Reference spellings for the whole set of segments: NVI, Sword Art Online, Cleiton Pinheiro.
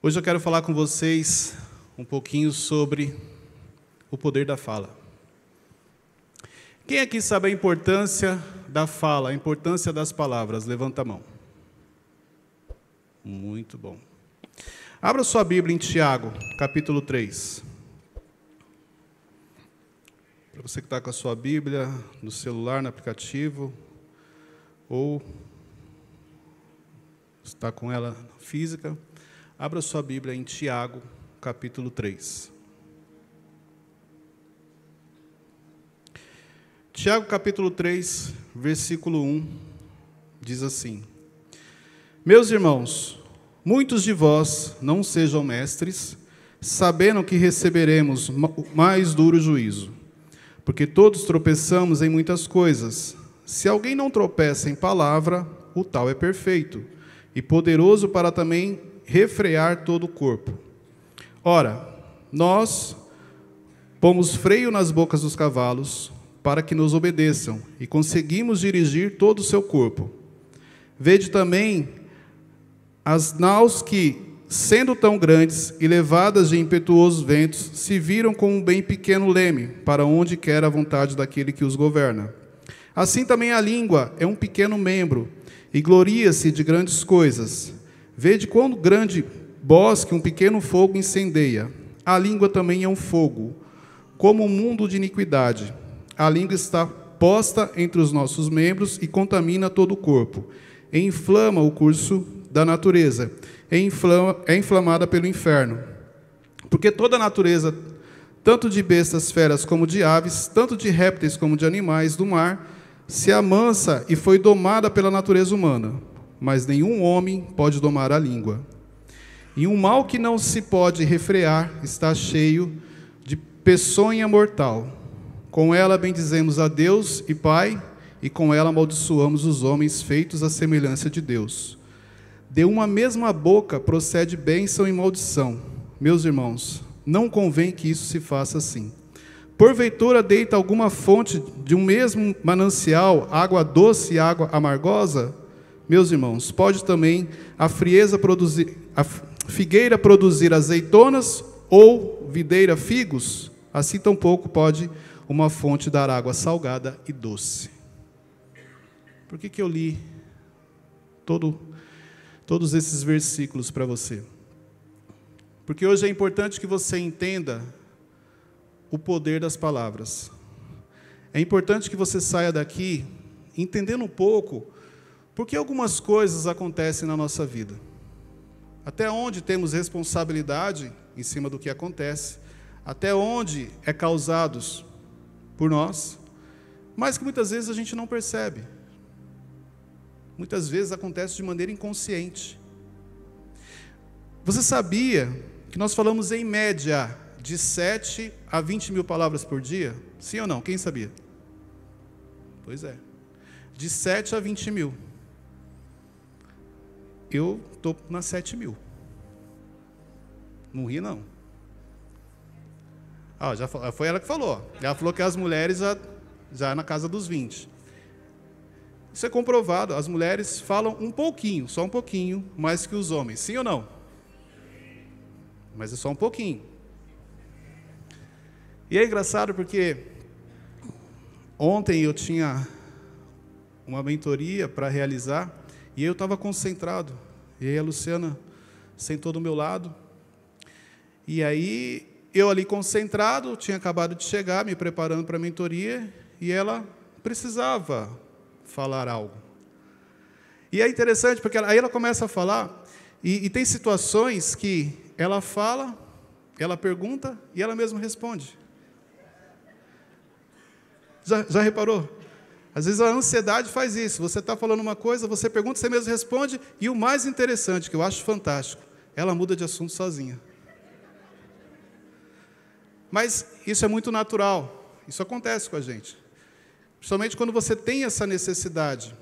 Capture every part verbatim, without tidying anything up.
Hoje eu quero falar com vocês um pouquinho sobre o poder da fala. Quem aqui sabe a importância da fala, a importância das palavras? Levanta a mão. Muito bom. Abra sua Bíblia em Tiago, capítulo três. Para você que está com a sua Bíblia, no celular, no aplicativo, ou está com ela física, abra sua Bíblia em Tiago, capítulo três. Tiago, capítulo três, versículo um, diz assim: Meus irmãos, muitos de vós não sejam mestres, sabendo que receberemos mais duro juízo, porque todos tropeçamos em muitas coisas. Se alguém não tropeça em palavra, o tal é perfeito, e poderoso para também refrear todo o corpo. Ora, nós pomos freio nas bocas dos cavalos, para que nos obedeçam, e conseguimos dirigir todo o seu corpo. Vede também as naus que, sendo tão grandes e levadas de impetuosos ventos, se viram com um bem pequeno leme, para onde quer a vontade daquele que os governa. Assim também a língua é um pequeno membro, e gloria-se de grandes coisas. Vede quão grande bosque um pequeno fogo incendeia. A língua também é um fogo, como um mundo de iniquidade. A língua está posta entre os nossos membros e contamina todo o corpo. E inflama o curso da natureza. E inflama, é inflamada pelo inferno. Porque toda a natureza, tanto de bestas feras como de aves, tanto de répteis como de animais do mar, se amansa e foi domada pela natureza humana. Mas nenhum homem pode domar a língua. E um mal que não se pode refrear está cheio de peçonha mortal. Com ela bendizemos a Deus e Pai, e com ela amaldiçoamos os homens feitos à semelhança de Deus. De uma mesma boca procede bênção e maldição. Meus irmãos, não convém que isso se faça assim. Porventura deita alguma fonte de um mesmo manancial água doce e água amargosa? Meus irmãos, pode também a frieza produzir, a figueira produzir azeitonas ou videira figos? Assim tampouco pode uma fonte dar água salgada e doce. Por que que eu li todo, todos esses versículos para você? Porque hoje é importante que você entenda o poder das palavras. É importante que você saia daqui entendendo um pouco porque algumas coisas acontecem na nossa vida. Até onde temos responsabilidade em cima do que acontece, até onde é causados por nós, mas que muitas vezes a gente não percebe. Muitas vezes acontece de maneira inconsciente. Você sabia que nós falamos em média de sete a vinte mil palavras por dia? Sim ou não? Quem sabia? Pois é. De sete a vinte mil. Eu estou na sete mil. Não ri, não. Ah, já falou, foi ela que falou. Ela falou que as mulheres já, já na casa dos vinte. Isso é comprovado. As mulheres falam um pouquinho, só um pouquinho, mais que os homens. Sim ou não? Mas é só um pouquinho. E é engraçado porque ontem eu tinha uma mentoria para realizar. E eu estava concentrado, e aí a Luciana sentou do meu lado, e aí eu ali concentrado, tinha acabado de chegar, me preparando para a mentoria, e ela precisava falar algo. E é interessante, porque ela, aí ela começa a falar, e, e tem situações que ela fala, ela pergunta, e ela mesma responde. Já, já reparou? Às vezes a ansiedade faz isso, você está falando uma coisa, você pergunta, você mesmo responde, e o mais interessante, que eu acho fantástico, ela muda de assunto sozinha. Mas isso é muito natural, isso acontece com a gente. Principalmente quando você tem essa necessidade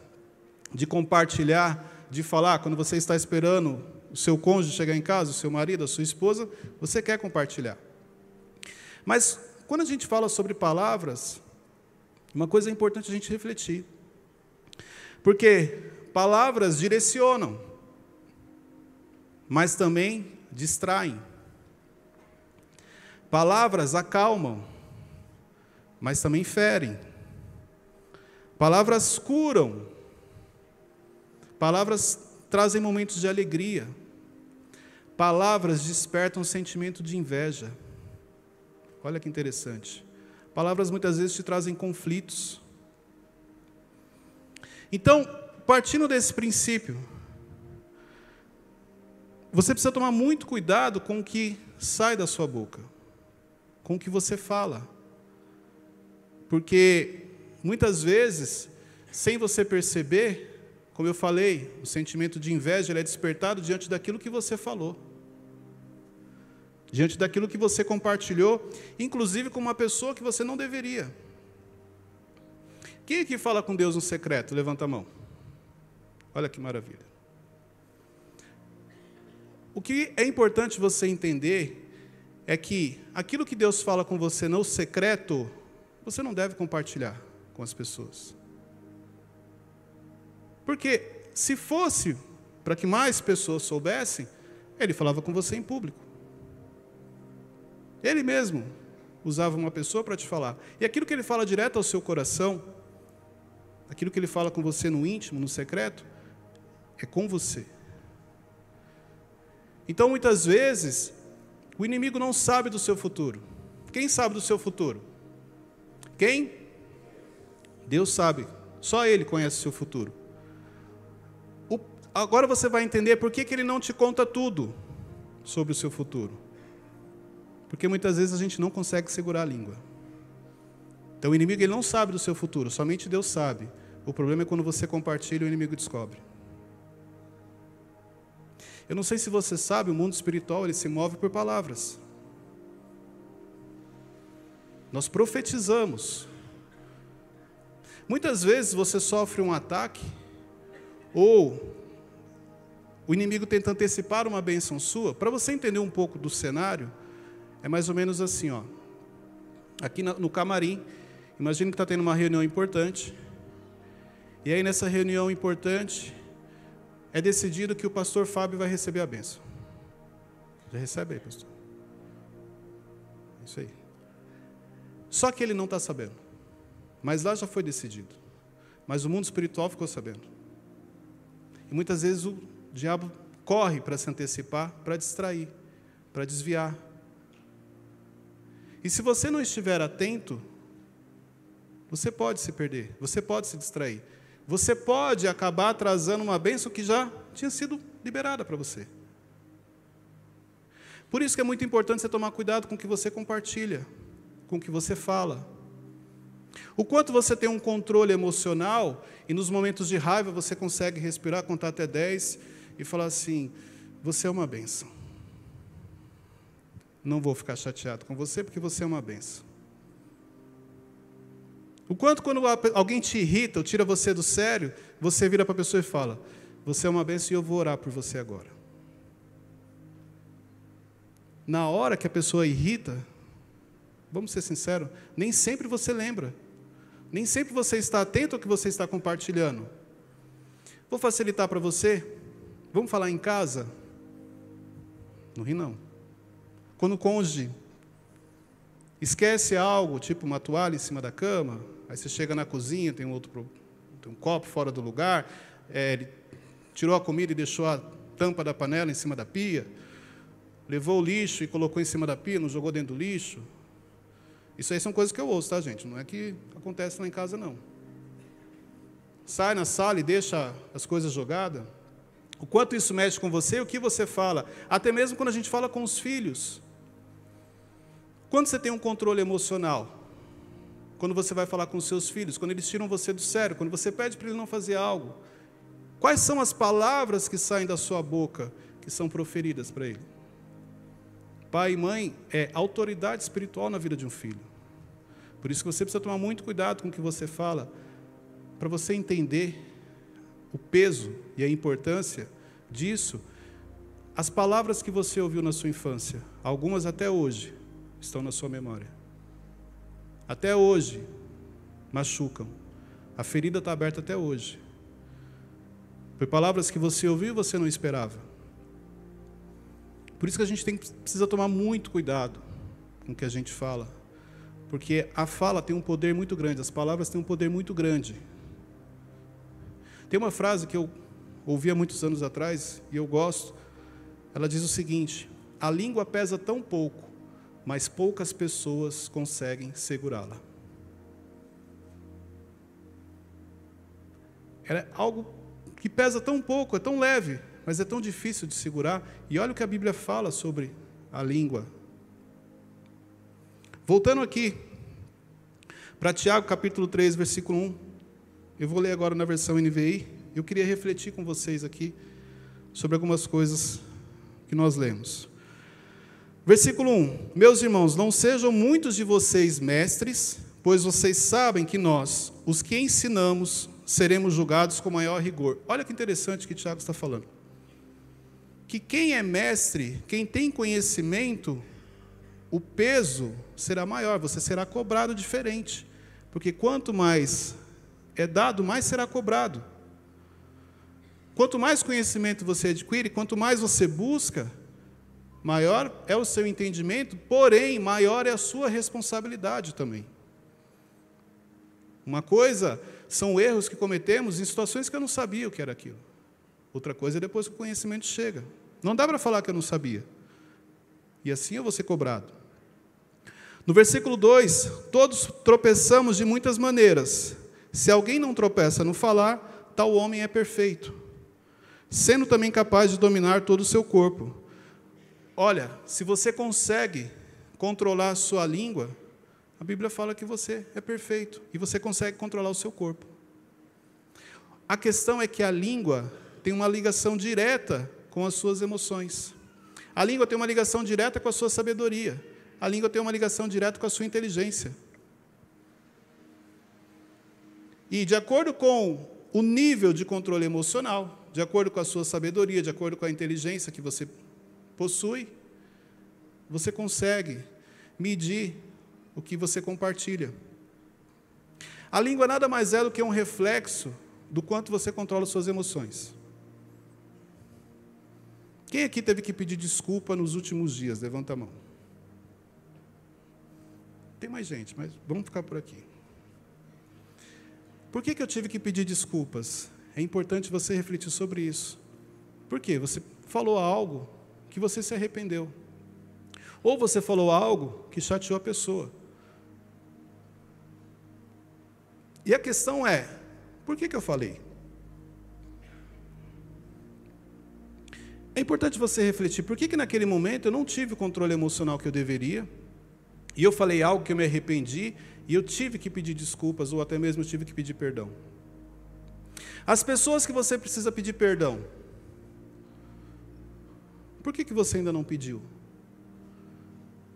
de compartilhar, de falar, quando você está esperando o seu cônjuge chegar em casa, o seu marido, a sua esposa, você quer compartilhar. Mas quando a gente fala sobre palavras, uma coisa é importante a gente refletir, porque palavras direcionam, mas também distraem. Palavras acalmam, mas também ferem. Palavras curam. Palavras trazem momentos de alegria. Palavras despertam sentimento de inveja. Olha que interessante. Palavras muitas vezes te trazem conflitos. Então, partindo desse princípio, você precisa tomar muito cuidado com o que sai da sua boca, com o que você fala. Porque, muitas vezes, sem você perceber, como eu falei, o sentimento de inveja ele é despertado diante daquilo que você falou, diante daquilo que você compartilhou, inclusive com uma pessoa que você não deveria. Quem aqui fala com Deus no secreto? Levanta a mão. Olha que maravilha. O que é importante você entender é que aquilo que Deus fala com você no secreto, você não deve compartilhar com as pessoas. Porque, se fosse para que mais pessoas soubessem, ele falava com você em público. Ele mesmo usava uma pessoa para te falar. E aquilo que ele fala direto ao seu coração, aquilo que ele fala com você no íntimo, no secreto, é com você. Então, muitas vezes, o inimigo não sabe do seu futuro. Quem sabe do seu futuro? Quem? Deus sabe. Só ele conhece o seu futuro. Agora você vai entender por que que ele não te conta tudo sobre o seu futuro. Porque muitas vezes a gente não consegue segurar a língua. Então o inimigo ele não sabe do seu futuro, somente Deus sabe. O problema é quando você compartilha e o inimigo descobre. Eu não sei se você sabe, o mundo espiritual ele se move por palavras. Nós profetizamos. Muitas vezes você sofre um ataque ou o inimigo tenta antecipar uma bênção sua. Para você entender um pouco do cenário, é mais ou menos assim, ó. Aqui no camarim, imagina que está tendo uma reunião importante. E aí nessa reunião importante, é decidido que o pastor Fábio vai receber a bênção. Já recebe aí, pastor. Isso aí. Só que ele não está sabendo. Mas lá já foi decidido. Mas o mundo espiritual ficou sabendo. E muitas vezes o O diabo corre para se antecipar, para distrair, para desviar. E se você não estiver atento, você pode se perder, você pode se distrair. Você pode acabar atrasando uma bênção que já tinha sido liberada para você. Por isso que é muito importante você tomar cuidado com o que você compartilha, com o que você fala. O quanto você tem um controle emocional e nos momentos de raiva você consegue respirar, contar até dez... e falar assim, você é uma bênção. Não vou ficar chateado com você, porque você é uma bênção. O quanto quando alguém te irrita, ou tira você do sério, você vira para a pessoa e fala, você é uma bênção e eu vou orar por você agora. Na hora que a pessoa irrita, vamos ser sinceros, nem sempre você lembra. Nem sempre você está atento ao que você está compartilhando. Vou facilitar para você. Vamos falar em casa? Não ri, não. Quando o cônjuge esquece algo, tipo uma toalha em cima da cama, aí você chega na cozinha, tem um, outro, tem um copo fora do lugar, é, ele tirou a comida e deixou a tampa da panela em cima da pia, levou o lixo e colocou em cima da pia, não jogou dentro do lixo. Isso aí são coisas que eu ouço, tá, gente? Não é que acontece lá em casa, não. Sai na sala e deixa as coisas jogadas. O quanto isso mexe com você, o que você fala, até mesmo quando a gente fala com os filhos. Quando você tem um controle emocional, quando você vai falar com os seus filhos, quando eles tiram você do sério, quando você pede para ele não fazer algo, quais são as palavras que saem da sua boca, que são proferidas para ele? Pai e mãe é autoridade espiritual na vida de um filho. Por isso que você precisa tomar muito cuidado com o que você fala, para você entender o peso e a importância disso. As palavras que você ouviu na sua infância, algumas até hoje, estão na sua memória. Até hoje, machucam. A ferida está aberta até hoje. Por palavras que você ouviu e você não esperava. Por isso que a gente tem, precisa tomar muito cuidado com o que a gente fala, porque a fala tem um poder muito grande, as palavras têm um poder muito grande. Tem uma frase que eu ouvi há muitos anos atrás e eu gosto, ela diz o seguinte: a língua pesa tão pouco, mas poucas pessoas conseguem segurá-la. Ela é algo que pesa tão pouco, é tão leve, mas é tão difícil de segurar. E olha o que a Bíblia fala sobre a língua. Voltando aqui para Tiago, capítulo três, versículo um. Eu vou ler agora na versão N V I. Eu queria refletir com vocês aqui sobre algumas coisas que nós lemos. Versículo um. Meus irmãos, não sejam muitos de vocês mestres, pois vocês sabem que nós, os que ensinamos, seremos julgados com maior rigor. Olha que interessante que Tiago está falando. Que quem é mestre, quem tem conhecimento, o peso será maior, você será cobrado diferente. Porque quanto mais é dado, mais será cobrado. Quanto mais conhecimento você adquire, quanto mais você busca, maior é o seu entendimento, porém, maior é a sua responsabilidade também. Uma coisa são erros que cometemos em situações que eu não sabia o que era aquilo. Outra coisa é depois que o conhecimento chega. Não dá para falar que eu não sabia. E assim eu vou ser cobrado. No versículo dois, todos tropeçamos de muitas maneiras. Se alguém não tropeça no falar, tal homem é perfeito, sendo também capaz de dominar todo o seu corpo. Olha, se você consegue controlar a sua língua, a Bíblia fala que você é perfeito e você consegue controlar o seu corpo. A questão é que a língua tem uma ligação direta com as suas emoções. A língua tem uma ligação direta com a sua sabedoria. A língua tem uma ligação direta com a sua inteligência. E de acordo com o nível de controle emocional, de acordo com a sua sabedoria, de acordo com a inteligência que você possui, você consegue medir o que você compartilha. A língua nada mais é do que um reflexo do quanto você controla suas emoções. Quem aqui teve que pedir desculpa nos últimos dias? Levanta a mão. Tem mais gente, mas vamos ficar por aqui. Por que que eu tive que pedir desculpas? É importante você refletir sobre isso. Por quê? Você falou algo que você se arrependeu. Ou você falou algo que chateou a pessoa. E a questão é, por que que eu falei? É importante você refletir, por que que naquele momento eu não tive o controle emocional que eu deveria, e eu falei algo que eu me arrependi, e eu tive que pedir desculpas, ou até mesmo tive que pedir perdão. As pessoas que você precisa pedir perdão, por que que você ainda não pediu?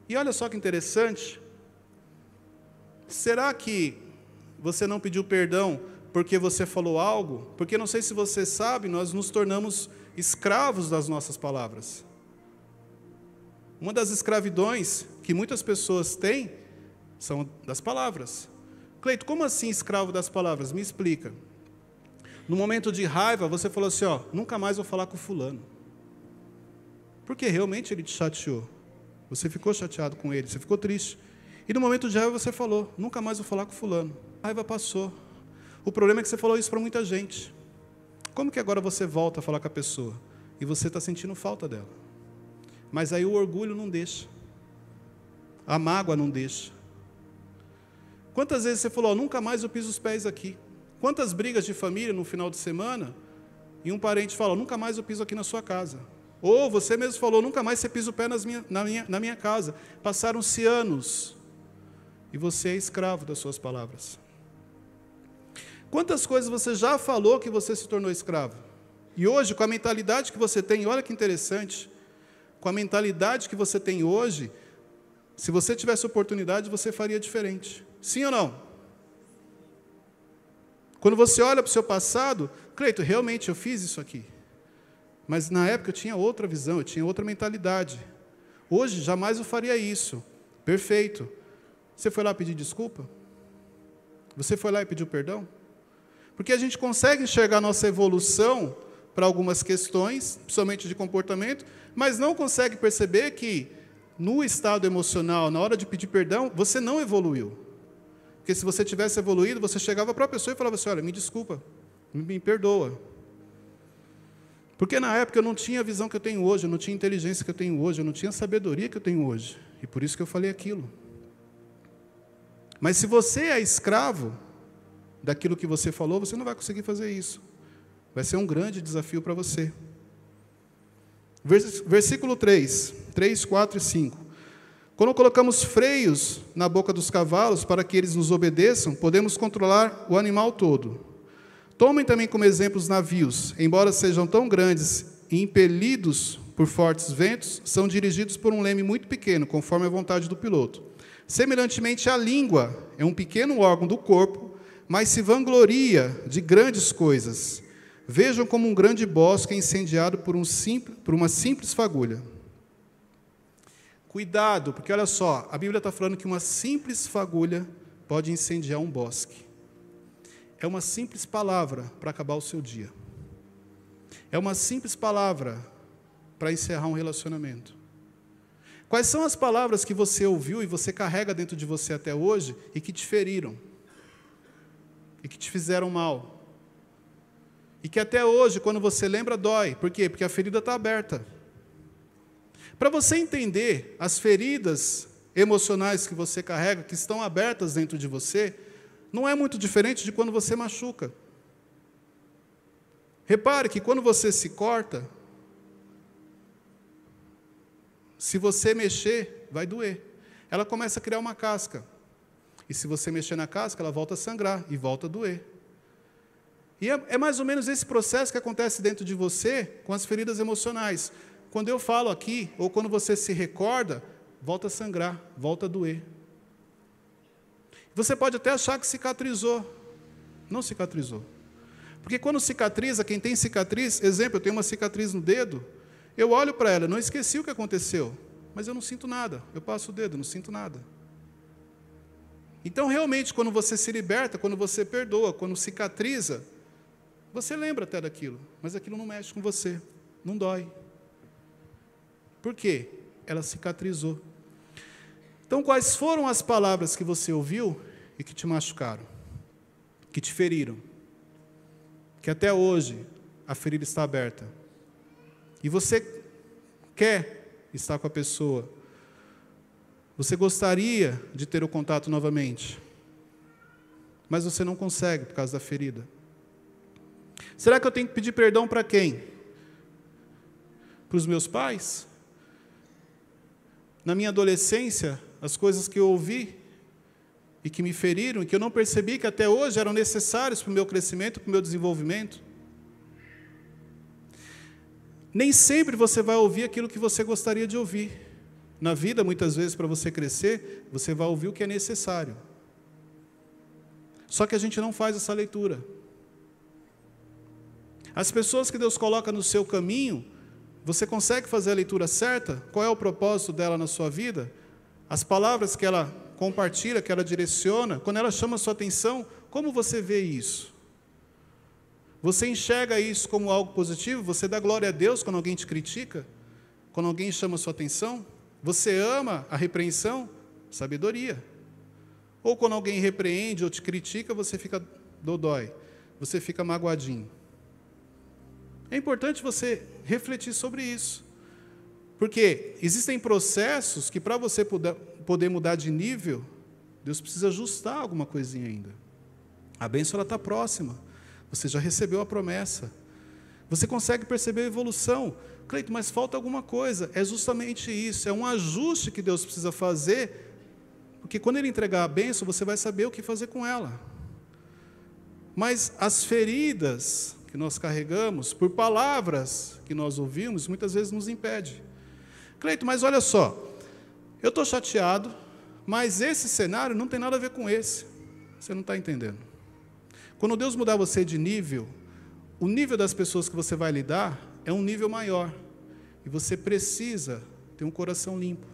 E olha só que interessante, será que você não pediu perdão porque você falou algo? Porque, não sei se você sabe, nós nos tornamos escravos das nossas palavras. Uma das escravidões que muitas pessoas têm são das palavras. Cleito, como assim escravo das palavras? Me explica. No momento de raiva, você falou assim, ó, nunca mais vou falar com fulano. Porque realmente ele te chateou. Você ficou chateado com ele, você ficou triste. E no momento de raiva você falou, nunca mais vou falar com fulano. A raiva passou. O problema é que você falou isso para muita gente. Como que agora você volta a falar com a pessoa? E você está sentindo falta dela. Mas aí o orgulho não deixa. A mágoa não deixa. Quantas vezes você falou, oh, nunca mais eu piso os pés aqui. Quantas brigas de família no final de semana, e um parente fala, oh, nunca mais eu piso aqui na sua casa. Ou você mesmo falou, nunca mais você pisa o pé nas minha, na, minha, na minha casa. Passaram-se anos, e você é escravo das suas palavras. Quantas coisas você já falou que você se tornou escravo? E hoje, com a mentalidade que você tem, olha que interessante, com a mentalidade que você tem hoje, se você tivesse oportunidade, você faria diferente. Sim ou não? Quando você olha para o seu passado, Cleiton, realmente eu fiz isso aqui. Mas na época eu tinha outra visão, eu tinha outra mentalidade. Hoje, jamais eu faria isso. Perfeito. Você foi lá pedir desculpa? Você foi lá e pediu perdão? Porque a gente consegue enxergar a nossa evolução para algumas questões, principalmente de comportamento, mas não consegue perceber que, no estado emocional, na hora de pedir perdão, você não evoluiu. Porque se você tivesse evoluído, você chegava para a pessoa e falava assim, olha, me desculpa, me perdoa. Porque na época eu não tinha a visão que eu tenho hoje, eu não tinha a inteligência que eu tenho hoje, eu não tinha a sabedoria que eu tenho hoje. E por isso que eu falei aquilo. Mas se você é escravo daquilo que você falou, você não vai conseguir fazer isso. Vai ser um grande desafio para você. Versículo três, três, quatro e cinco. Quando colocamos freios na boca dos cavalos para que eles nos obedeçam, podemos controlar o animal todo. Tomem também como exemplo os navios. Embora sejam tão grandes e impelidos por fortes ventos, são dirigidos por um leme muito pequeno, conforme a vontade do piloto. Semelhantemente, a língua é um pequeno órgão do corpo, mas se vangloria de grandes coisas. Vejam como um grande bosque é incendiado por, um simples, por uma simples fagulha. Cuidado, porque olha só, a Bíblia está falando que uma simples fagulha pode incendiar um bosque. É uma simples palavra para acabar o seu dia. É uma simples palavra para encerrar um relacionamento. Quais são as palavras que você ouviu e você carrega dentro de você até hoje e que te feriram? E que te fizeram mal? E que até hoje, quando você lembra, dói. Por quê? Porque a ferida está aberta. Para você entender as feridas emocionais que você carrega, que estão abertas dentro de você, não é muito diferente de quando você machuca. Repare que quando você se corta, se você mexer, vai doer. Ela começa a criar uma casca. E se você mexer na casca, ela volta a sangrar e volta a doer. E é mais ou menos esse processo que acontece dentro de você com as feridas emocionais. Quando eu falo aqui, ou quando você se recorda, volta a sangrar, volta a doer. Você pode até achar que cicatrizou. Não cicatrizou. Porque quando cicatriza, quem tem cicatriz, exemplo, eu tenho uma cicatriz no dedo, eu olho para ela, não esqueci o que aconteceu, mas eu não sinto nada. Eu passo o dedo, não sinto nada. Então, realmente, quando você se liberta, quando você perdoa, quando cicatriza, você lembra até daquilo, mas aquilo não mexe com você, não dói. Por quê? Ela cicatrizou. Então, quais foram as palavras que você ouviu e que te machucaram, que te feriram, que até hoje a ferida está aberta? E você quer estar com a pessoa, você gostaria de ter o contato novamente, mas você não consegue por causa da ferida. Será que eu tenho que pedir perdão para quem? Para os meus pais? Na minha adolescência, as coisas que eu ouvi e que me feriram, e que eu não percebi que até hoje eram necessárias para o meu crescimento, para o meu desenvolvimento. Nem sempre você vai ouvir aquilo que você gostaria de ouvir. Na vida, muitas vezes, para você crescer, você vai ouvir o que é necessário. Só que a gente não faz essa leitura. As pessoas que Deus coloca no seu caminho, você consegue fazer a leitura certa? Qual é o propósito dela na sua vida? As palavras que ela compartilha, que ela direciona, quando ela chama a sua atenção, como você vê isso? Você enxerga isso como algo positivo? Você dá glória a Deus quando alguém te critica? Quando alguém chama a sua atenção? Você ama a repreensão? Sabedoria. Ou quando alguém repreende ou te critica, você fica dodói, você fica magoadinho. É importante você refletir sobre isso, porque existem processos que, para você poder mudar de nível, Deus precisa ajustar alguma coisinha ainda. A bênção está próxima, você já recebeu a promessa, você consegue perceber a evolução. Cleiton, mas falta alguma coisa. É justamente isso, é um ajuste que Deus precisa fazer, porque quando Ele entregar a bênção, você vai saber o que fazer com ela. Mas as feridas que nós carregamos, por palavras que nós ouvimos, muitas vezes nos impede. Cleiton, mas olha só, eu estou chateado, mas esse cenário não tem nada a ver com esse. Você não está entendendo. Quando Deus mudar você de nível, o nível das pessoas que você vai lidar é um nível maior. E você precisa ter um coração limpo.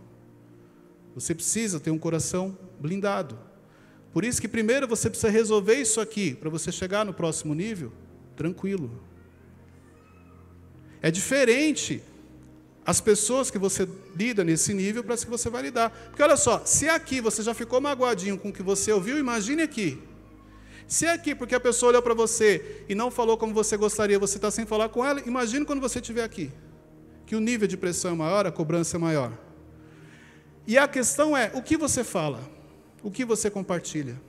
Você precisa ter um coração blindado. Por isso que primeiro você precisa resolver isso aqui, para você chegar no próximo nível tranquilo. É diferente as pessoas que você lida nesse nível para as que você vai lidar. Porque, olha só, se aqui você já ficou magoadinho com o que você ouviu, imagine aqui. Se aqui, porque a pessoa olhou para você e não falou como você gostaria, você está sem falar com ela, imagine quando você estiver aqui, que o nível de pressão é maior, a cobrança é maior. E a questão é, o que você fala? O que você compartilha?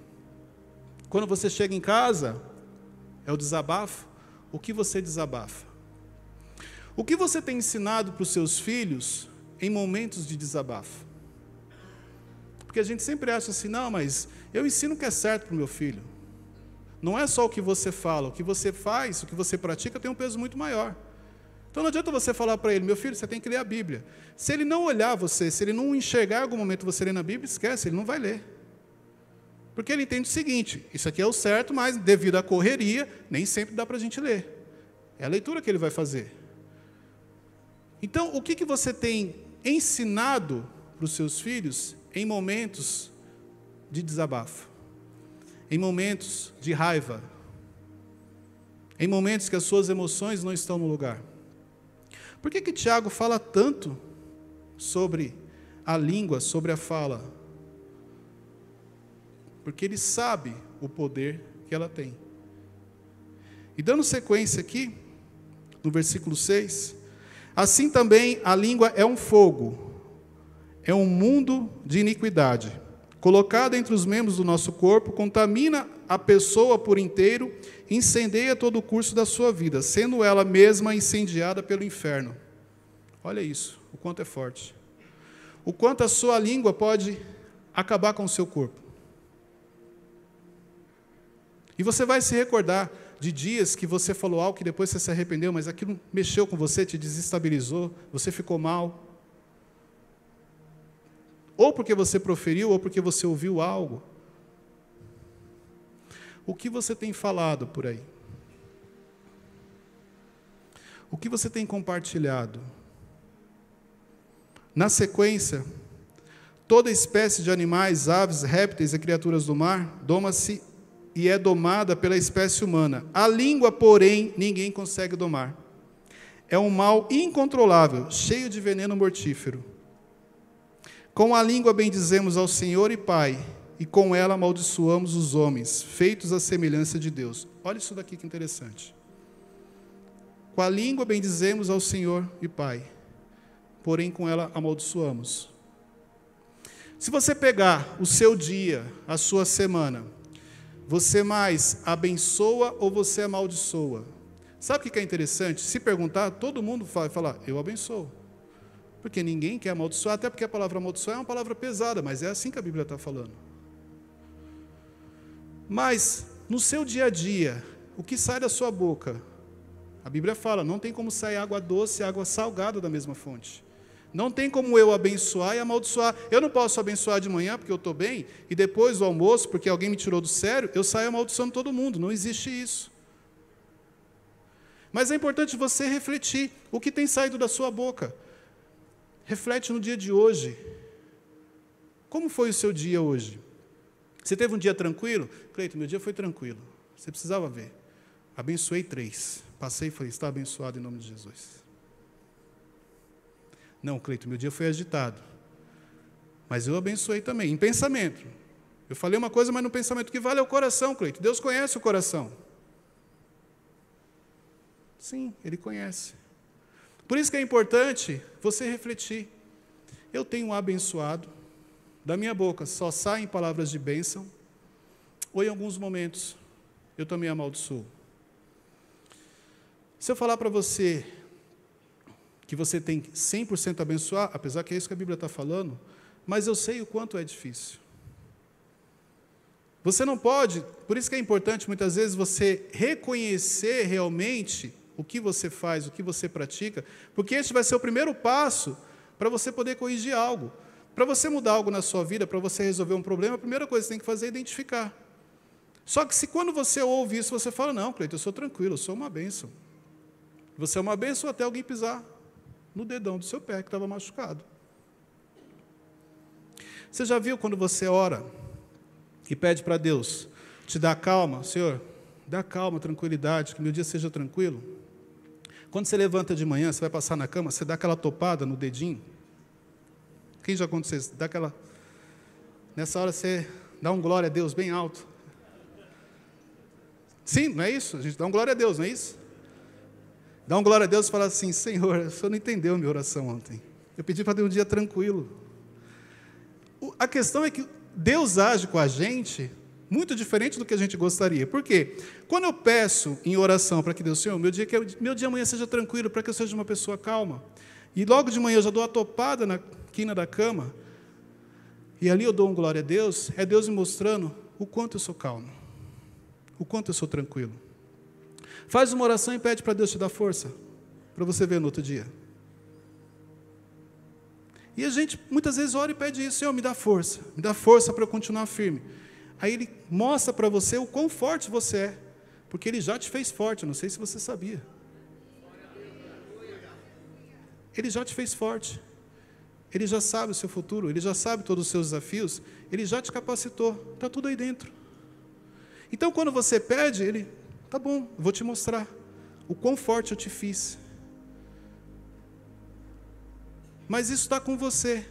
Quando você chega em casa, é o desabafo. O que você desabafa? O que você tem ensinado para os seus filhos em momentos de desabafo? Porque a gente sempre acha assim, não, mas eu ensino o que é certo para o meu filho. Não é só o que você fala, o que você faz, o que você pratica tem um peso muito maior. Então não adianta você falar para ele, meu filho, você tem que ler a Bíblia. Se ele não olhar você, se ele não enxergar em algum momento você lendo a Bíblia, esquece, ele não vai ler. Porque ele entende o seguinte, isso aqui é o certo, mas devido à correria, nem sempre dá para a gente ler. É a leitura que ele vai fazer. Então, o que, que você tem ensinado para os seus filhos em momentos de desabafo? Em momentos de raiva? Em momentos que as suas emoções não estão no lugar? Por que que Tiago fala tanto sobre a língua, sobre a fala? Porque ele sabe o poder que ela tem. E dando sequência aqui, no versículo seis... Assim também a língua é um fogo, é um mundo de iniquidade. Colocada entre os membros do nosso corpo, contamina a pessoa por inteiro, incendeia todo o curso da sua vida, sendo ela mesma incendiada pelo inferno. Olha isso, o quanto é forte. O quanto a sua língua pode acabar com o seu corpo. E você vai se recordar de dias que você falou algo que depois você se arrependeu, mas aquilo mexeu com você, te desestabilizou, você ficou mal. Ou porque você proferiu, ou porque você ouviu algo. O que você tem falado por aí? O que você tem compartilhado? Na sequência, toda espécie de animais, aves, répteis e criaturas do mar, doma-se e é domada pela espécie humana. A língua, porém, ninguém consegue domar. É um mal incontrolável, cheio de veneno mortífero. Com a língua bendizemos ao Senhor e Pai, e com ela amaldiçoamos os homens, feitos à semelhança de Deus. Olha isso daqui que interessante. Com a língua bendizemos ao Senhor e Pai, porém com ela amaldiçoamos. Se você pegar o seu dia, a sua semana, você mais abençoa ou você amaldiçoa? Sabe o que é interessante? Se perguntar, todo mundo vai falar, eu abençoo. Porque ninguém quer amaldiçoar, até porque a palavra amaldiçoar é uma palavra pesada, mas é assim que a Bíblia está falando. Mas, no seu dia a dia, o que sai da sua boca? A Bíblia fala, não tem como sair água doce e água salgada da mesma fonte. Não tem como eu abençoar e amaldiçoar. Eu não posso abençoar de manhã porque eu estou bem, e depois do almoço, porque alguém me tirou do sério, eu saio amaldiçoando todo mundo. Não existe isso. Mas é importante você refletir o que tem saído da sua boca. Reflete no dia de hoje. Como foi o seu dia hoje? Você teve um dia tranquilo? Cleiton, meu dia foi tranquilo. Você precisava ver. Abençoei três. Passei e falei, está abençoado em nome de Jesus. Não, Cleiton, meu dia foi agitado. Mas eu abençoei também, em pensamento. Eu falei uma coisa, mas no pensamento. O que vale é o coração, Cleiton. Deus conhece o coração. Sim, Ele conhece. Por isso que é importante você refletir. Eu tenho um abençoado. Da minha boca só saem palavras de bênção. Ou em alguns momentos, eu também amaldiçoo. Se eu falar para você que você tem que cem por cento abençoar, apesar que é isso que a Bíblia está falando, mas eu sei o quanto é difícil. Você não pode, por isso que é importante muitas vezes você reconhecer realmente o que você faz, o que você pratica, porque este vai ser o primeiro passo para você poder corrigir algo. Para você mudar algo na sua vida, para você resolver um problema, a primeira coisa que você tem que fazer é identificar. Só que se quando você ouve isso, você fala, não, Cleiton, eu sou tranquilo, eu sou uma bênção. Você é uma bênção até alguém pisar no dedão do seu pé, que estava machucado. Você já viu quando você ora e pede para Deus, te dá calma, Senhor, dá calma, tranquilidade, que meu dia seja tranquilo? Quando você levanta de manhã, você vai passar na cama, você dá aquela topada no dedinho. Quem já aconteceu isso? Dá aquela... Nessa hora você dá um glória a Deus bem alto. Sim, não é isso? A gente dá um glória a Deus, não é isso? Dá um glória a Deus e fala assim: Senhor, o Senhor não entendeu a minha oração ontem. Eu pedi para ter um dia tranquilo. A questão é que Deus age com a gente muito diferente do que a gente gostaria. Por quê? Quando eu peço em oração para que Deus, Senhor, meu dia, que eu, meu dia amanhã seja tranquilo, para que eu seja uma pessoa calma, e logo de manhã eu já dou a topada na quina da cama, e ali eu dou um glória a Deus, é Deus me mostrando o quanto eu sou calmo, o quanto eu sou tranquilo. Faz uma oração e pede para Deus te dar força, para você ver no outro dia. E a gente muitas vezes ora e pede isso: Senhor, me dá força, me dá força para eu continuar firme. Aí Ele mostra para você o quão forte você é, porque Ele já te fez forte, eu não sei se você sabia. Ele já te fez forte, Ele já sabe o seu futuro, Ele já sabe todos os seus desafios, Ele já te capacitou, está tudo aí dentro. Então, quando você pede, Ele, tá bom, vou te mostrar o quão forte eu te fiz. Mas isso está com você.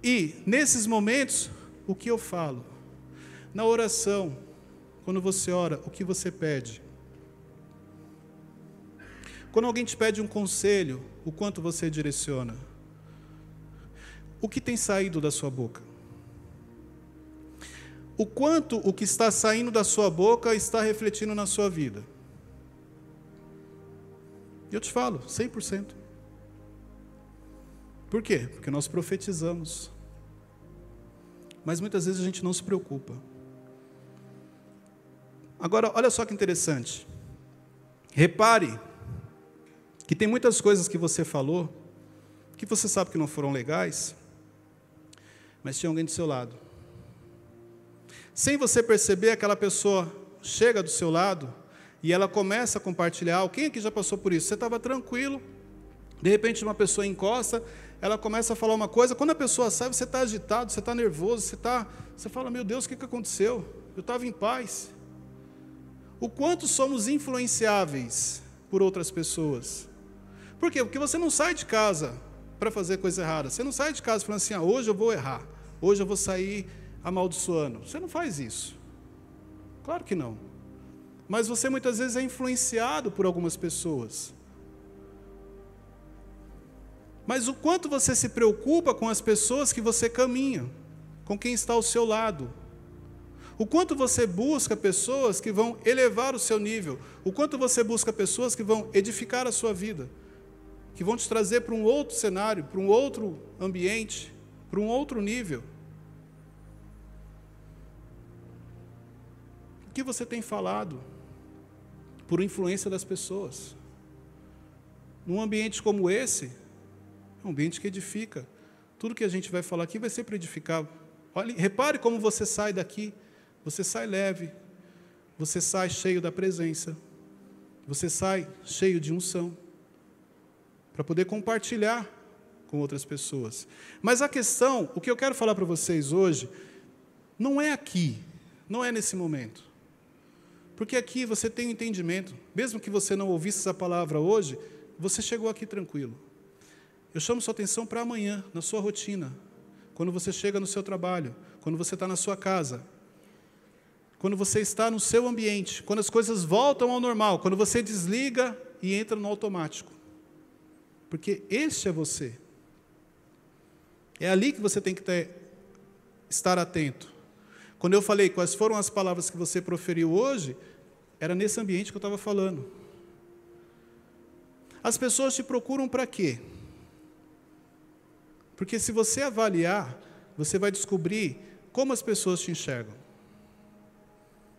E, nesses momentos, o que eu falo? Na oração, quando você ora, o que você pede? Quando alguém te pede um conselho, o quanto você direciona? O que tem saído da sua boca? O quanto o que está saindo da sua boca está refletindo na sua vida? Eu te falo, cem por cento. Por quê? Porque nós profetizamos. Mas muitas vezes a gente não se preocupa. Agora, olha só que interessante. Repare que tem muitas coisas que você falou, que você sabe que não foram legais, mas tinha alguém do seu lado. Sem você perceber, aquela pessoa chega do seu lado e ela começa a compartilhar. Quem aqui já passou por isso? Você estava tranquilo, de repente uma pessoa encosta, ela começa a falar uma coisa. Quando a pessoa sai, você está agitado, você está nervoso, você, tá, você fala, meu Deus, o que, que aconteceu? Eu estava em paz. O quanto somos influenciáveis por outras pessoas. Por quê? Porque você não sai de casa para fazer coisa errada. Você não sai de casa falando assim, ah, hoje eu vou errar, hoje eu vou sair amaldiçoando. Você não faz isso. Claro que não. Mas você muitas vezes é influenciado por algumas pessoas. Mas o quanto você se preocupa com as pessoas que você caminha, com quem está ao seu lado. O quanto você busca pessoas que vão elevar o seu nível. O quanto você busca pessoas que vão edificar a sua vida. Que vão te trazer para um outro cenário, para um outro ambiente, para um outro nível. O que você tem falado por influência das pessoas? Num ambiente como esse... um ambiente que edifica. Tudo que a gente vai falar aqui vai ser para edificar. Olha, repare como você sai daqui. Você sai leve. Você sai cheio da presença. Você sai cheio de unção. Para poder compartilhar com outras pessoas. Mas a questão, o que eu quero falar para vocês hoje, não é aqui. Não é nesse momento. Porque aqui você tem um entendimento. Mesmo que você não ouvisse essa palavra hoje, você chegou aqui tranquilo. Eu chamo sua atenção para amanhã, na sua rotina, quando você chega no seu trabalho, quando você está na sua casa, quando você está no seu ambiente, quando as coisas voltam ao normal, quando você desliga e entra no automático. Porque este é você. É ali que você tem que ter, estar atento. Quando eu falei quais foram as palavras que você proferiu hoje, era nesse ambiente que eu estava falando. As pessoas te procuram para quê? Porque se você avaliar, você vai descobrir como as pessoas te enxergam.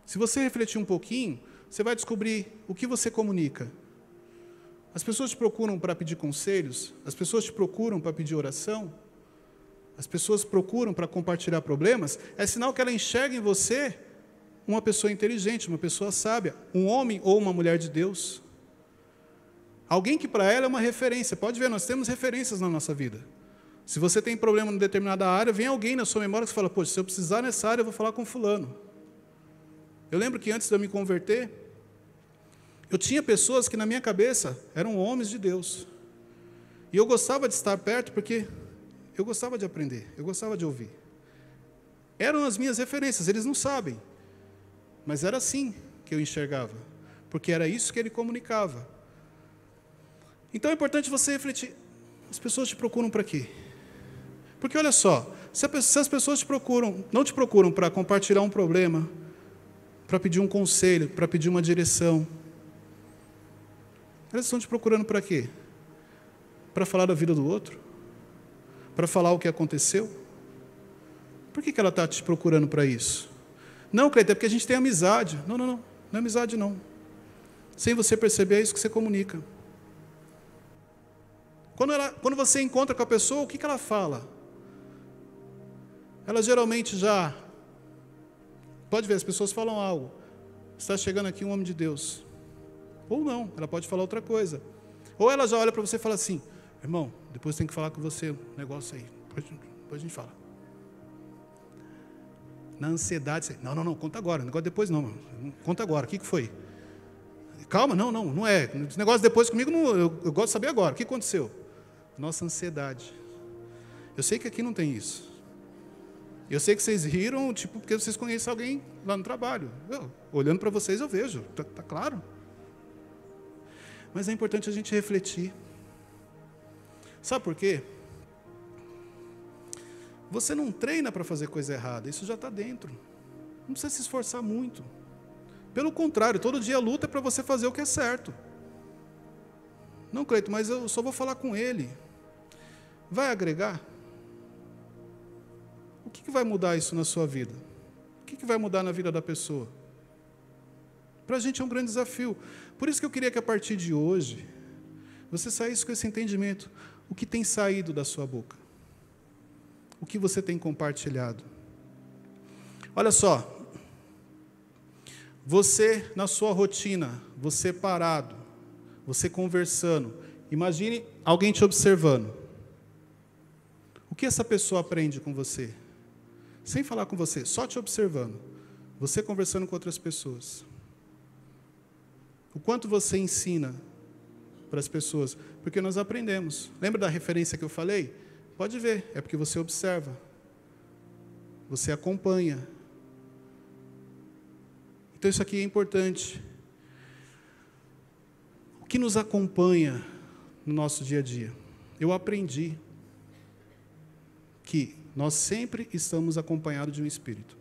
Se você refletir um pouquinho, você vai descobrir o que você comunica. As pessoas te procuram para pedir conselhos, as pessoas te procuram para pedir oração, as pessoas procuram para compartilhar problemas, é sinal que ela enxerga em você uma pessoa inteligente, uma pessoa sábia, um homem ou uma mulher de Deus. Alguém que para ela é uma referência. Pode ver, nós temos referências na nossa vida. Se você tem problema em determinada área, vem alguém na sua memória que fala, poxa, se eu precisar nessa área, eu vou falar com fulano. Eu lembro que antes de eu me converter, Eu tinha pessoas que na minha cabeça eram homens de Deus. E eu gostava de estar perto porque eu gostava de aprender, eu gostava de ouvir. Eram as minhas referências, eles não sabem. Mas era assim que eu enxergava, porque era isso que ele comunicava. Então é importante você refletir, as pessoas te procuram para quê? Porque olha só, se as pessoas te procuram, não te procuram para compartilhar um problema, para pedir um conselho, para pedir uma direção, elas estão te procurando para quê? Para falar da vida do outro? Para falar o que aconteceu? Por que que ela está te procurando para isso? Não, Cleiton, é porque a gente tem amizade. Não, não, não, não é amizade não. Sem você perceber, é isso que você comunica. Quando, ela, quando você encontra com a pessoa, o que que ela fala? Ela geralmente já... Pode ver, as pessoas falam algo. Está chegando aqui um homem de Deus. Ou não, ela pode falar outra coisa. Ou ela já olha para você e fala assim, irmão, depois tem que falar com você um negócio aí. Depois, depois a gente fala. Na ansiedade, você, não, não, não, conta agora. Negócio depois não, mano. Conta agora, o que que foi? Calma, não, não, não é. Esse negócio depois comigo, não, eu, eu gosto de saber agora. O que aconteceu? Nossa ansiedade. Eu sei que aqui não tem isso. Eu sei que vocês riram, tipo, porque vocês conhecem alguém lá no trabalho. Eu, olhando para vocês, eu vejo, tá, tá claro. Mas é importante a gente refletir. Sabe por quê? Você não treina para fazer coisa errada, isso já está dentro. Não precisa se esforçar muito. Pelo contrário, todo dia luta para você fazer o que é certo. Não, Cleiton, mas eu só vou falar com ele. Vai agregar? O que que vai mudar isso na sua vida? O que que vai mudar na vida da pessoa? Para a gente é um grande desafio. Por isso que eu queria que a partir de hoje, você saísse com esse entendimento. O que tem saído da sua boca? O que você tem compartilhado? Olha só, você na sua rotina, você parado, você conversando, imagine alguém te observando. O que essa pessoa aprende com você? Sem falar com você, só te observando, você conversando com outras pessoas. O quanto você ensina para as pessoas, porque nós aprendemos. Lembra da referência que eu falei? Pode ver, é porque você observa, você acompanha. Então isso aqui é importante. O que nos acompanha no nosso dia a dia? Eu aprendi que nós sempre estamos acompanhados de um espírito.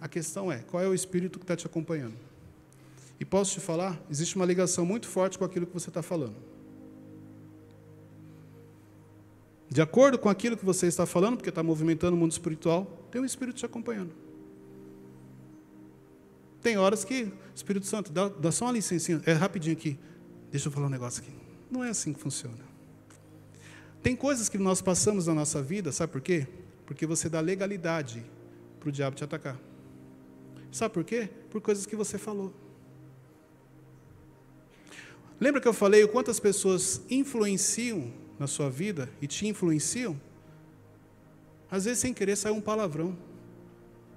A questão é, qual é o espírito que está te acompanhando? E posso te falar, existe uma ligação muito forte com aquilo que você está falando. De acordo com aquilo que você está falando, porque está movimentando o mundo espiritual, tem um espírito te acompanhando. Tem horas que, Espírito Santo, dá, dá só uma licencinha, é rapidinho aqui, deixa eu falar um negócio aqui. Não é assim que funciona. Tem coisas que nós passamos na nossa vida, sabe por quê? Porque você dá legalidade para o diabo te atacar. Sabe por quê? Por coisas que você falou. Lembra que eu falei o quanto as pessoas influenciam na sua vida e te influenciam? Às vezes sem querer saiu um palavrão.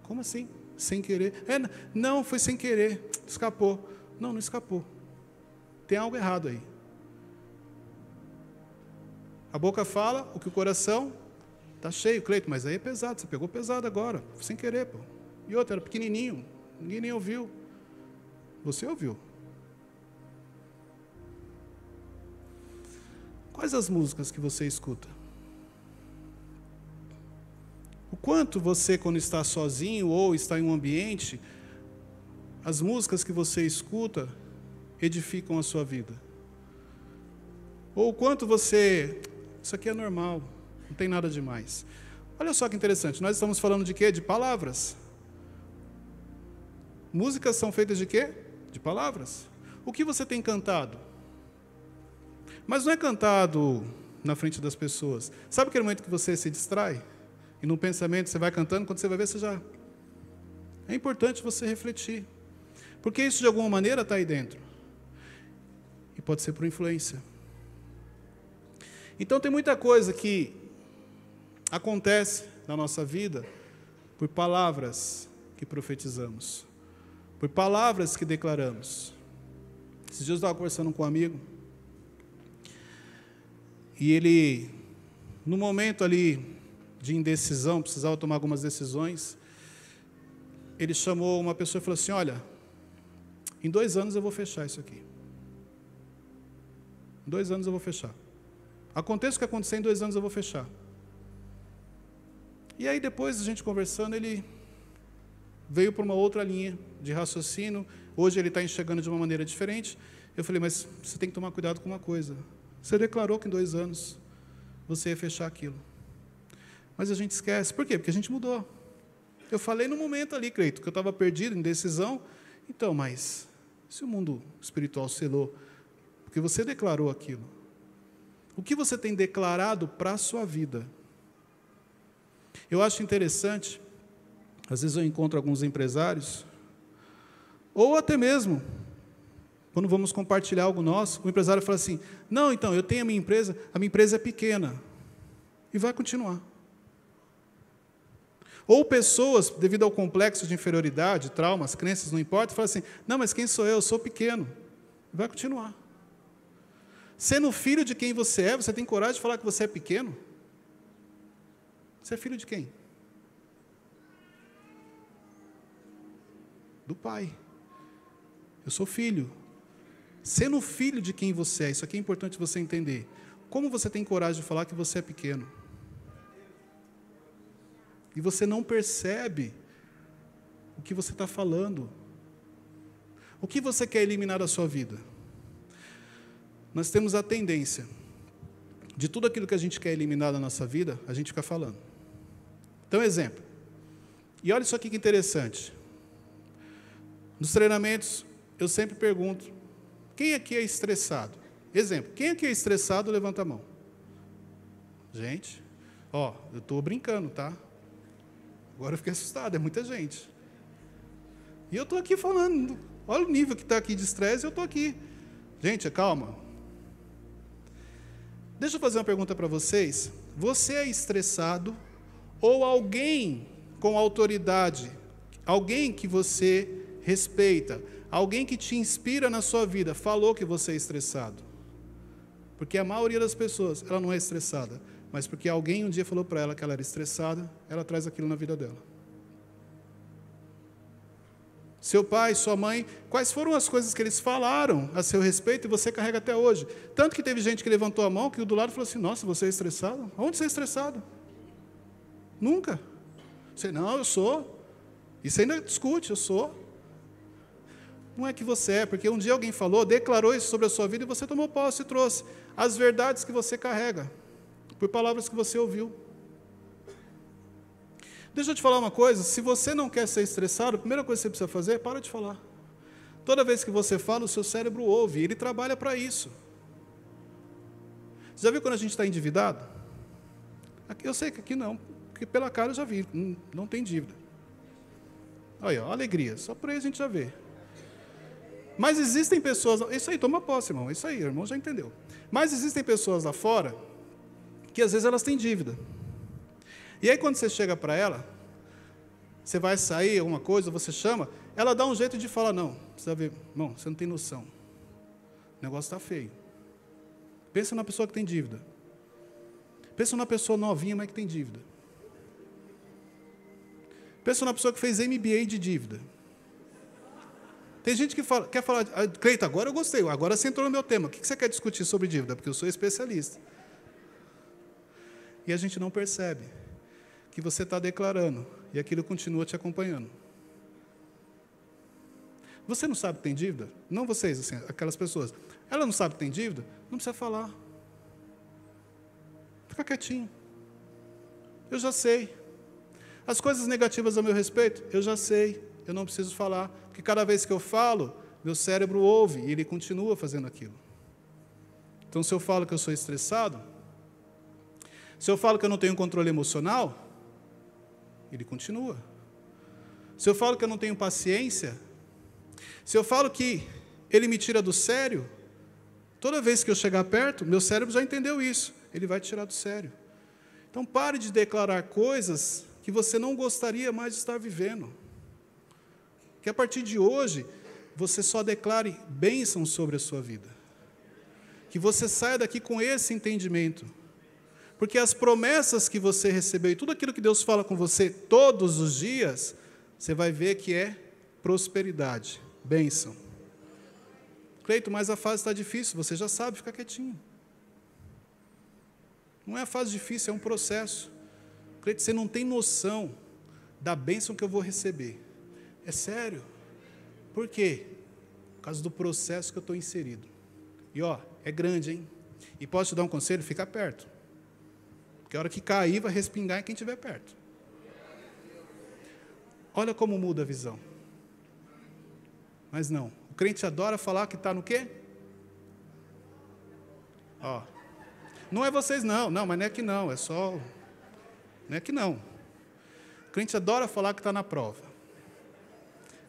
Como assim? Sem querer? É, não, foi sem querer, escapou. Não, não escapou. Tem algo errado aí. A boca fala o que o coração está cheio, Cleiton, mas aí é pesado, você pegou pesado agora, sem querer, pô. E outra, era pequenininho, ninguém nem ouviu. Você ouviu. Quais as músicas que você escuta? O quanto você, quando está sozinho ou está em um ambiente, as músicas que você escuta edificam a sua vida? Ou o quanto você... Isso aqui é normal, não tem nada demais. Olha só que interessante, nós estamos falando de quê? De palavras. Músicas são feitas de quê? De palavras. O que você tem cantado? Mas não é cantado na frente das pessoas. Sabe aquele momento que você se distrai? E no pensamento você vai cantando, quando você vai ver, você já... É importante você refletir. Porque isso, de alguma maneira, está aí dentro. E pode ser por influência. Então, tem muita coisa que acontece na nossa vida por palavras que profetizamos. por palavras que declaramos. Esses dias eu estava conversando com um amigo, e ele, no momento ali de indecisão, precisava tomar algumas decisões, ele chamou uma pessoa e falou assim: olha, em dois anos eu vou fechar isso aqui. Em dois anos eu vou fechar. Aconteça o que acontecer, em dois anos eu vou fechar. E aí depois, a gente conversando, ele veio para uma outra linha de raciocínio, hoje ele está enxergando de uma maneira diferente. Eu falei: mas você tem que tomar cuidado com uma coisa. Você declarou que em dois anos você ia fechar aquilo. Mas a gente esquece. Por quê? Porque a gente mudou. Eu falei no momento ali, Cleiton, que eu estava perdido, em decisão. Então, mas se o mundo espiritual selou, porque você declarou aquilo, o que você tem declarado para a sua vida? Eu acho interessante, às vezes eu encontro alguns empresários, ou até mesmo, quando vamos compartilhar algo nosso, o empresário fala assim: não, então, eu tenho a minha empresa, a minha empresa é pequena, e vai continuar. Ou pessoas, devido ao complexo de inferioridade, traumas, crenças, não importa, falam assim: não, mas quem sou eu? Eu sou pequeno. Vai continuar. Sendo filho de quem você é, você tem coragem de falar que você é pequeno? Você é filho de quem? Do Pai. Eu sou filho. Sendo filho de quem você é, isso aqui é importante você entender. Como você tem coragem de falar que você é pequeno? E você não percebe o que você está falando. O que você quer eliminar da sua vida? Nós temos a tendência de tudo aquilo que a gente quer eliminar da nossa vida, a gente fica falando. Então, exemplo. E olha isso aqui que interessante. Nos treinamentos, eu sempre pergunto: quem aqui é estressado? Exemplo, quem aqui é estressado, levanta a mão. Gente... Ó, oh, eu estou brincando, tá? Agora eu fiquei assustado, é muita gente. E eu estou aqui falando, olha o nível que está aqui de estresse, eu estou aqui. Gente, calma. Deixa eu fazer uma pergunta para vocês. Você é estressado ou alguém com autoridade, alguém que você respeita, alguém que te inspira na sua vida, falou que você é estressado? Porque a maioria das pessoas, ela não é estressada, mas porque alguém um dia falou para ela que ela era estressada, ela traz aquilo na vida dela. Seu pai, sua mãe, quais foram as coisas que eles falaram a seu respeito e você carrega até hoje? Tanto que teve gente que levantou a mão, que o do lado falou assim: nossa, você é estressado? Onde você é estressado? Nunca. Você, não, eu sou. E você ainda discute: eu sou. Não é que você é, porque um dia alguém falou, declarou isso sobre a sua vida e você tomou posse e trouxe as verdades que você carrega por palavras que você ouviu. Deixa eu te falar uma coisa, se você não quer ser estressado, a primeira coisa que você precisa fazer é para de falar. Toda vez que você fala, o seu cérebro ouve, ele trabalha para isso. Você já viu quando a gente está endividado? Eu sei que aqui não, porque pela cara eu já vi, não tem dívida. Olha, ó, alegria, só por aí a gente já vê. Mas existem pessoas, isso aí, toma posse, irmão, isso aí, irmão já entendeu. Mas existem pessoas lá fora que às vezes elas têm dívida. E aí quando você chega para ela, você vai sair, alguma coisa, você chama, ela dá um jeito de falar: não, você vai ver, irmão, você não tem noção, o negócio está feio. Pensa na pessoa que tem dívida. Pensa na pessoa novinha, mas que tem dívida. Pensa na pessoa que fez M B A de dívida. Tem gente que fala, quer falar: Cleiton, agora eu gostei, agora você entrou no meu tema, o que você quer discutir sobre dívida? Porque eu sou especialista. E a gente não percebe que você está declarando e aquilo continua te acompanhando. Você não sabe que tem dívida? Não vocês, assim, aquelas pessoas. Ela não sabe que tem dívida? Não precisa falar. Fica quietinho. Eu já sei. As coisas negativas a meu respeito? Eu já sei. Eu não preciso falar. Porque cada vez que eu falo, meu cérebro ouve e ele continua fazendo aquilo. Então, se eu falo que eu sou estressado, se eu falo que eu não tenho controle emocional, ele continua. Se eu falo que eu não tenho paciência, se eu falo que ele me tira do sério, toda vez que eu chegar perto, meu cérebro já entendeu isso, ele vai te tirar do sério. Então, pare de declarar coisas que você não gostaria mais de estar vivendo. Que a partir de hoje, você só declare bênção sobre a sua vida. Que você saia daqui com esse entendimento. Porque as promessas que você recebeu e tudo aquilo que Deus fala com você todos os dias, você vai ver que é prosperidade, bênção. Cleito, mas a fase está difícil, você já sabe, fica quietinho. Não é a fase difícil, é um processo. Cleito, você não tem noção da bênção que eu vou receber. É sério. Por quê? Por causa do processo que eu estou inserido. E, ó, é grande, hein? E posso te dar um conselho? Fica perto. Porque a hora que cair, vai respingar em quem estiver perto. Olha como muda a visão. Mas não. O crente adora falar que está no quê? Ó. Não é vocês, não. Não, mas não é que não. É só... Não é que não. O crente adora falar que está na prova.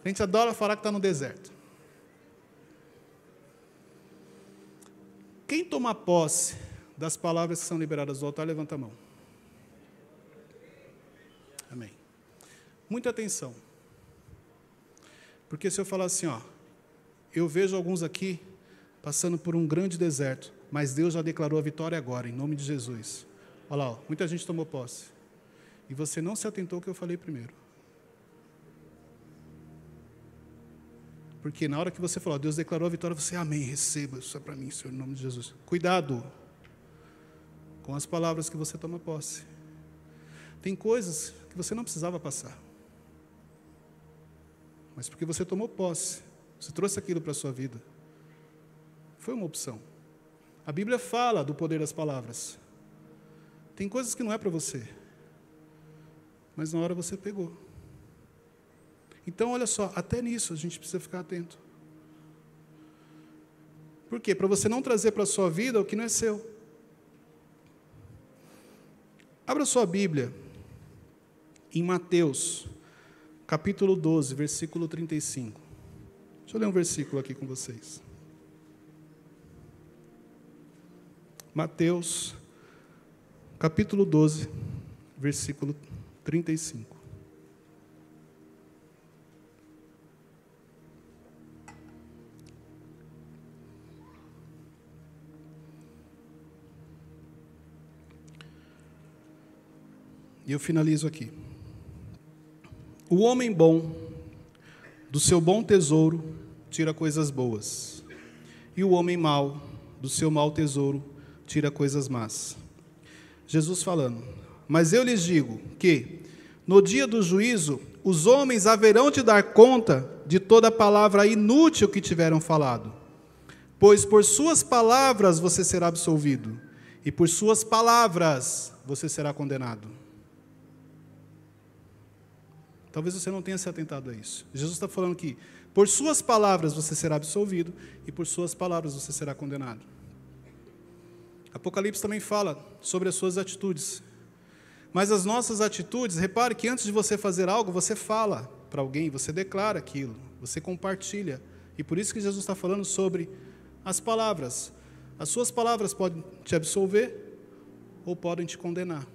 A gente adora falar que está no deserto. Quem toma posse das palavras que são liberadas do altar, levanta a mão. Amém. Muita atenção. Porque se eu falar assim, ó, eu vejo alguns aqui passando por um grande deserto, mas Deus já declarou a vitória agora, em nome de Jesus. Olha lá, ó, muita gente tomou posse. E você não se atentou ao que eu falei primeiro. Porque na hora que você falou, Deus declarou a vitória, você, amém, receba, isso é para mim, Senhor, em nome de Jesus. Cuidado com as palavras que você toma posse. Tem coisas que você não precisava passar. Mas porque você tomou posse, você trouxe aquilo para a sua vida. Foi uma opção. A Bíblia fala do poder das palavras. Tem coisas que não é para você. Mas na hora você pegou. Então, olha só, até nisso a gente precisa ficar atento. Por quê? Para você não trazer para a sua vida o que não é seu. Abra sua Bíblia em Mateus, capítulo doze, versículo trinta e cinco. Deixa eu ler um versículo aqui com vocês. Mateus, capítulo doze, versículo trinta e cinco. E eu finalizo aqui. O homem bom, do seu bom tesouro, tira coisas boas. E o homem mau, do seu mau tesouro, tira coisas más. Jesus falando, mas eu lhes digo que, no dia do juízo, os homens haverão de dar conta de toda palavra inútil que tiveram falado. Pois por suas palavras você será absolvido, e por suas palavras você será condenado. Talvez você não tenha se atentado a isso. Jesus está falando que por suas palavras você será absolvido e por suas palavras você será condenado. Apocalipse também fala sobre as suas atitudes. Mas as nossas atitudes, repare que antes de você fazer algo, você fala para alguém, você declara aquilo, você compartilha. E por isso que Jesus está falando sobre as palavras. As suas palavras podem te absolver ou podem te condenar.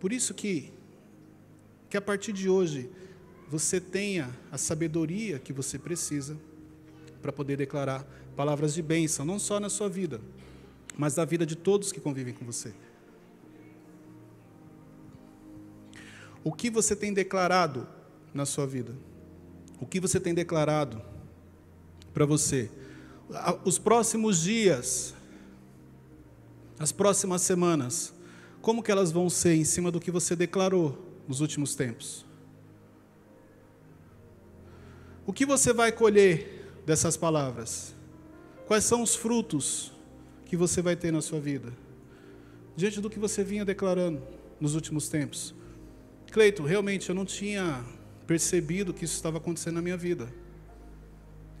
Por isso que que a partir de hoje você tenha a sabedoria que você precisa para poder declarar palavras de bênção, não só na sua vida, mas na vida de todos que convivem com você. O que você tem declarado na sua vida? O que você tem declarado para você? Os próximos dias, as próximas semanas, como que elas vão ser em cima do que você declarou nos últimos tempos? O que você vai colher dessas palavras? Quais são os frutos que você vai ter na sua vida? Diante do que você vinha declarando nos últimos tempos. Cleiton, realmente eu não tinha percebido que isso estava acontecendo na minha vida.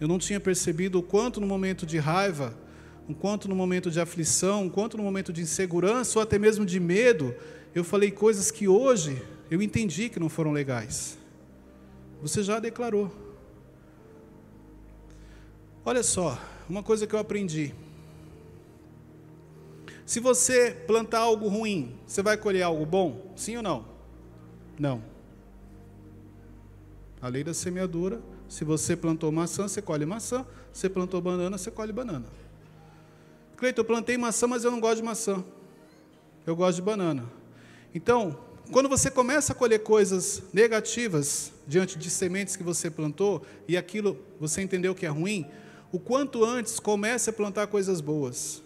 Eu não tinha percebido o quanto no momento de raiva, o quanto no momento de aflição, o quanto no momento de insegurança ou até mesmo de medo, eu falei coisas que hoje eu entendi que não foram legais. Você já declarou. Olha só, uma coisa que eu aprendi. Se você plantar algo ruim, você vai colher algo bom? Sim ou não? Não. A lei da semeadura, se você plantou maçã, você colhe maçã, se você plantou banana, você colhe banana. Cleiton, eu plantei maçã, mas eu não gosto de maçã. Eu gosto de banana. Então, quando você começa a colher coisas negativas diante de sementes que você plantou, e aquilo você entendeu que é ruim, o quanto antes comece a plantar coisas boas.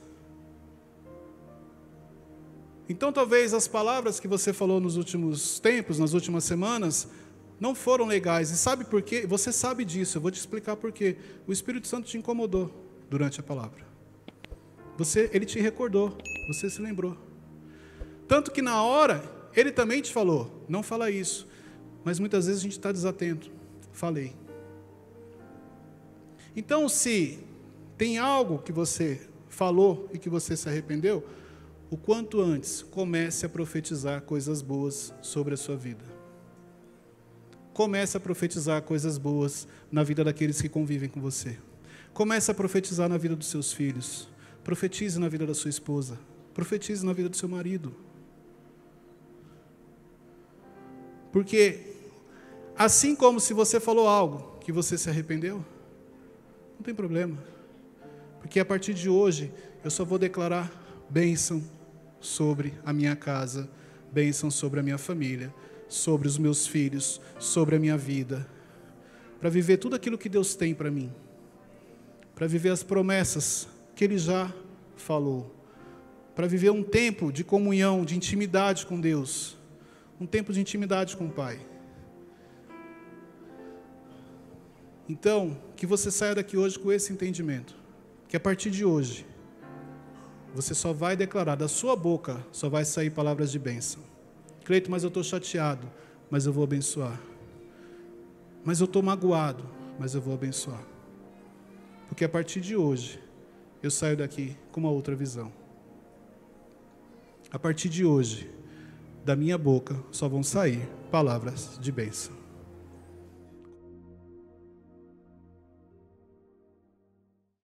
Então, talvez as palavras que você falou nos últimos tempos, nas últimas semanas, não foram legais. E sabe por quê? Você sabe disso. Eu vou te explicar por quê. O Espírito Santo te incomodou durante a palavra. Você, ele te recordou. Você se lembrou. Tanto que na hora, ele também te falou. Não fala isso. Mas muitas vezes a gente está desatento. Falei. Então, se tem algo que você falou e que você se arrependeu, o quanto antes comece a profetizar coisas boas sobre a sua vida. Comece a profetizar coisas boas na vida daqueles que convivem com você. Comece a profetizar na vida dos seus filhos. Profetize na vida da sua esposa. Profetize na vida do seu marido. Porque, assim como se você falou algo que você se arrependeu, não tem problema. Porque a partir de hoje, eu só vou declarar bênção sobre a minha casa, bênção sobre a minha família, sobre os meus filhos, sobre a minha vida, para viver tudo aquilo que Deus tem para mim, para viver as promessas que Ele já falou, para viver um tempo de comunhão, de intimidade com Deus, um tempo de intimidade com o Pai. Então, que você saia daqui hoje com esse entendimento, que a partir de hoje, você só vai declarar, da sua boca só vai sair palavras de bênção. Cleiton, mas eu estou chateado, mas eu vou abençoar. Mas eu estou magoado, mas eu vou abençoar. Porque a partir de hoje, eu saio daqui com uma outra visão. A partir de hoje, da minha boca só vão sair palavras de bênção.